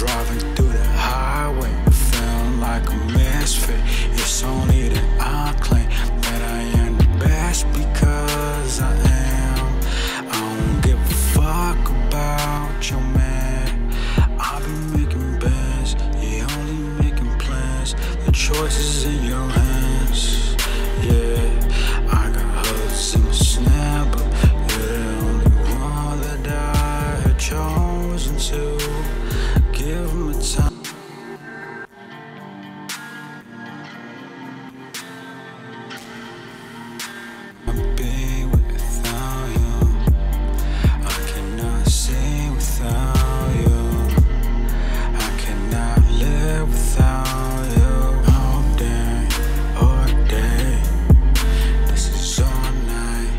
Driving through the highway, feeling like a misfit. It's only that I claim that I am the best because I am. I don't give a fuck about your man. I've been making bands, you only making plans. The choice is in your hands, yeah. I got hoods in my snap, but you're the only one that I had chosen to. Give me time. I'll be without you. I cannot see without you. I cannot live without you. All day, this is all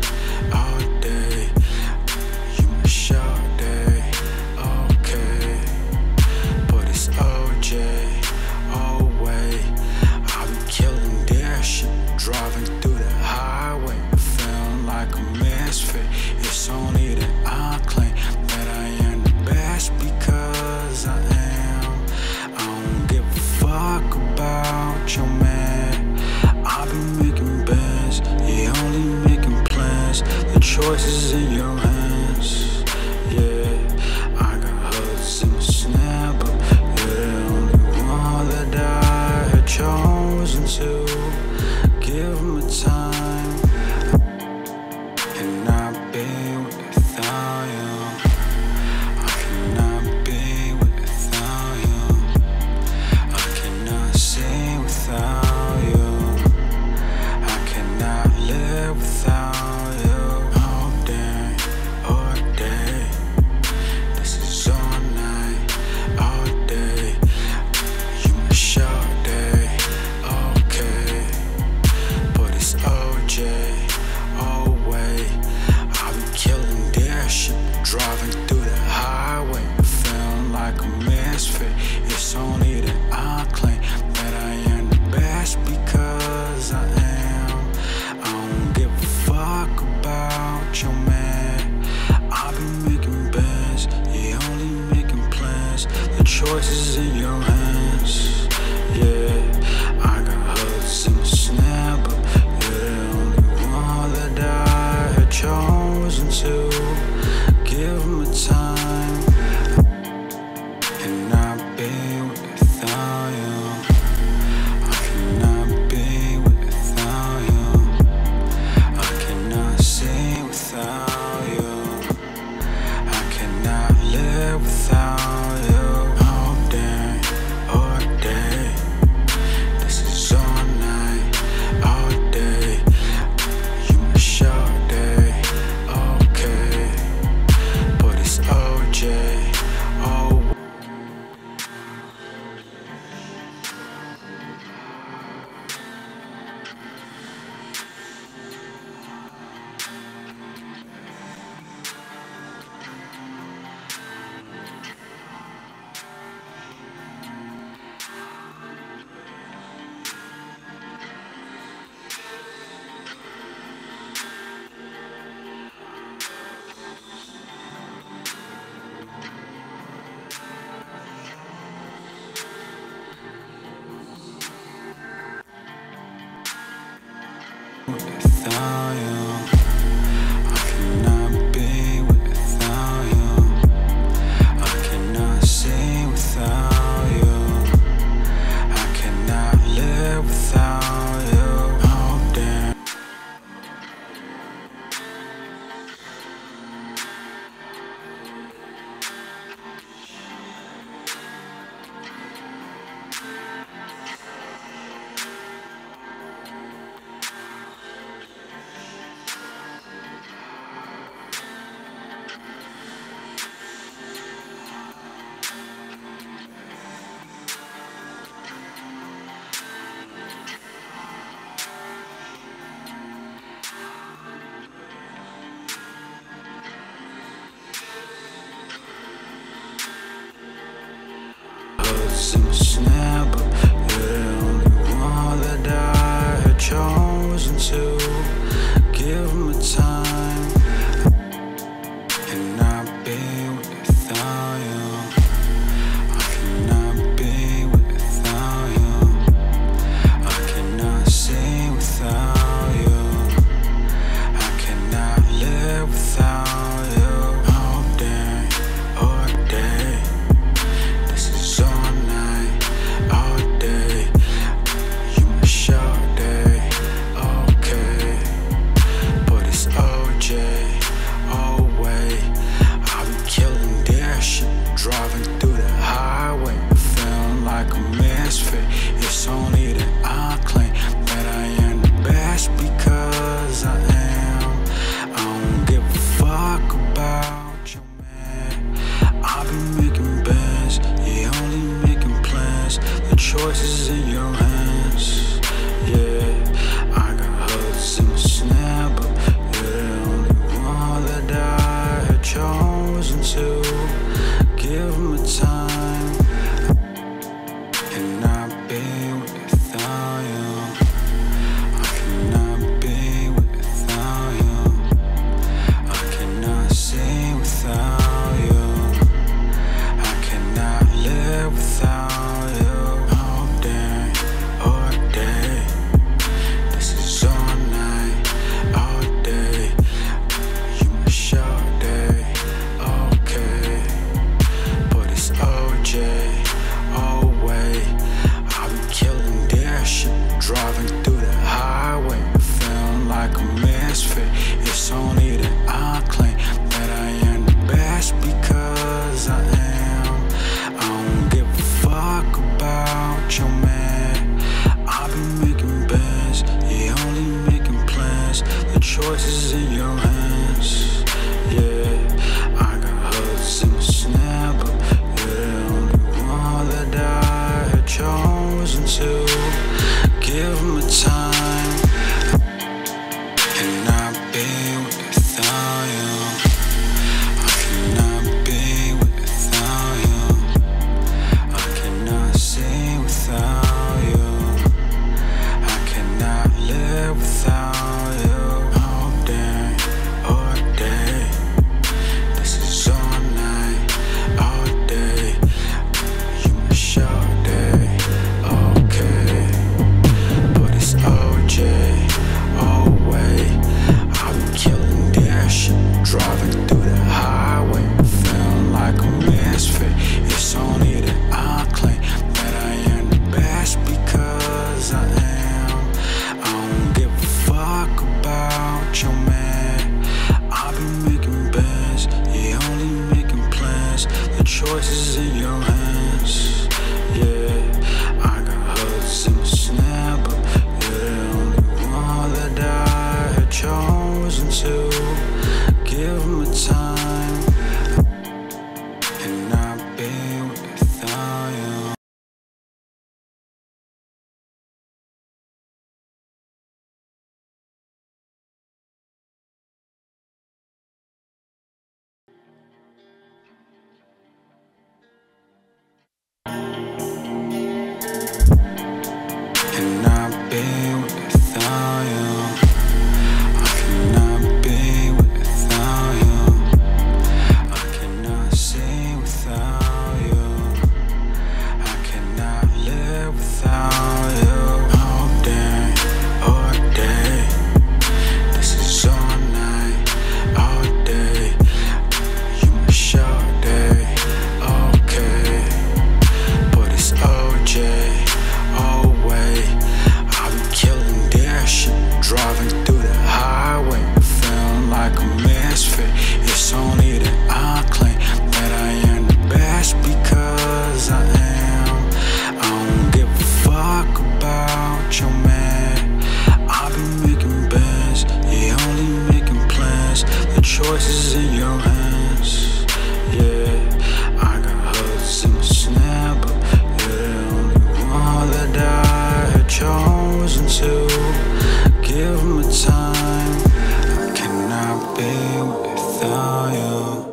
night, all day. You my show day, okay. OJ, oh wait, I've been killing that shit. Driving through the highway, feeling like a misfit. It's only that I claim that I am the best because I am. I don't give a fuck about your man. I've been making bands, you only making plans. The choice is in your hands, yeah. I got hoods in my snap, but chosen to give me time. And I'll be without you. I cannot be without you. I cannot see without you. I cannot live without you. All day, this is all night, all day. You my show. Driving through the highway, feeling like a misfit. It's only that I claim that I am the best because I am. I don't give a fuck about your man. I've been making bands, you only making plans. The choice is in your hands, yeah. I got hoods in my snap, but you're the only one that I had chosen to. Give me time, and I'll be without you. I cannot be without you. I cannot see without you. I cannot live without you. All day, this is all night, all day. You my show day, okay. OJ, oh. Without you, I cannot be without you. I cannot see without you. I cannot live without you. All day, in my snap, but you're the only one that I had chosen to give me time, and I'll be without you. I can highway, feeling like a misfit. It's only that I claim that I am the best, because I am. I don't give a fuck about your man. I've been making bands, you only making plans. The choice is in your hands, yeah. I got hoods in my snare, but you're the only one that I had chosen to give my time, and I'll be without you. I cannot be without you. I cannot see without you. I cannot live without you. All day, this is all night, all day. You my show day, okay. Always, I've been killing that shit, driving through the highway, feeling like a misfit. It's only that I claim that I am the best, because I am. I don't give a fuck about your man. I've been making bands, you only making plans. The choice is in your hands, yeah. I got hoods in my snare, but chosen to give my time, and I'll be without you. I cannot be without you. I cannot see without you. I cannot live without you. All day, this is all night, all day. You my show. Driving through the highway, feeling like a misfit. It's only that I claim that I am the best, because I am. I don't give a fuck about your man. I've been making bands, you only making plans. The choice is in your hands, yeah. I got hoods in my snare, but you're the only one that I had chosen to give my time, and I'll be without you. And I'll be without you. Driving through the highway, feeling like a misfit. It's only that I claim that I am the best, because I am. I don't give a fuck about your man. I've been making bands, you only making plans. The choice is in your hands, yeah. I got hoods in my snare, but you're the only one that I had chosen to give my time. I cannot be without you.